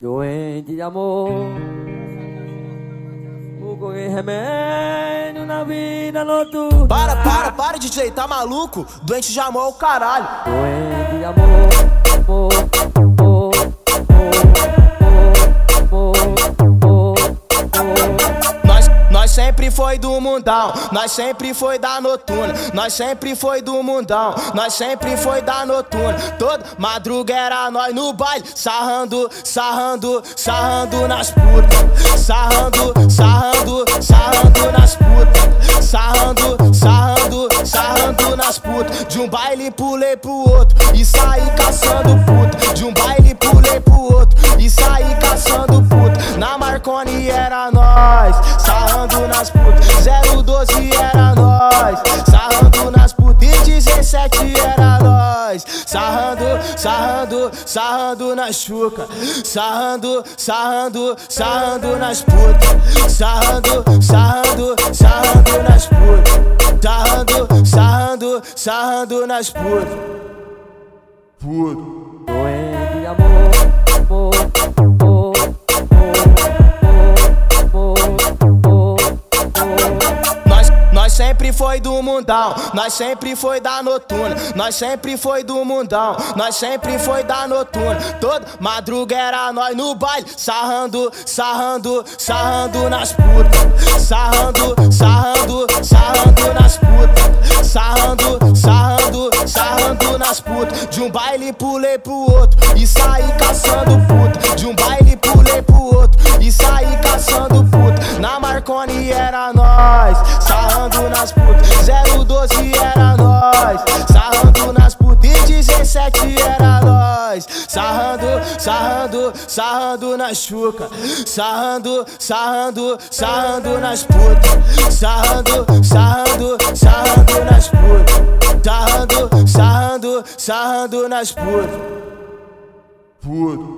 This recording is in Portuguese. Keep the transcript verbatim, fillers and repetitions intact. Doente de amor, fogo e remédio na vida noturna. Para, para, para, D J, tá maluco? Doente de amor é o caralho. Doente de amor, amor, amor, amor, amor. Nós, nós sempre foi do mundão, nós sempre foi da noturna. Nós sempre foi do mundão, nós sempre foi da noturna. Toda madruga era nós no baile, sarrando, sarrando, sarrando nas putas. Sarrando, sarrando, sarrando nas putas. Sarrando, sarrando, sarrando nas putas. De um baile pulei pro outro e saí caçando puta. De um baile pulei pro outro e saí caçando puta. Na Marconi era nós, sarrando nas putas. Zero doze era nós, sarrando nas putas. E dezessete era nós, sarrando, sarrando, sarrando nas chucas. Sarrando, sarrando, sarrando nas putas. Sarrando, sarrando, sarrando nas putas. Sarrando, sarrando, sarrando nas putas. Puto doente de amor, amor, amor. Nós sempre foi do mundão, nós sempre foi da noturna. Nós sempre foi do mundão, nós sempre foi da noturna. Toda madruga era nós no baile, sarrando, sarrando, sarrando nas putas. Sarrando, sarrando, sarrando nas putas. Sarrando, sarrando, sarrando nas putas. De um baile pulei pro outro e saí caçando puta. De um baile pulei pro outro e saí caçando puta. Na Marconi era nós, sarrando nas putas. Zero doze era nós, sarrando nas putas. E dezessete era nós, sarrando, sarrando, sarrando nas chucas. Sarrando, sarrando, sarrando nas putas. Sarrando, sarrando, sarrando nas putas. Sarrando, sarrando, sarrando nas putas. Puto.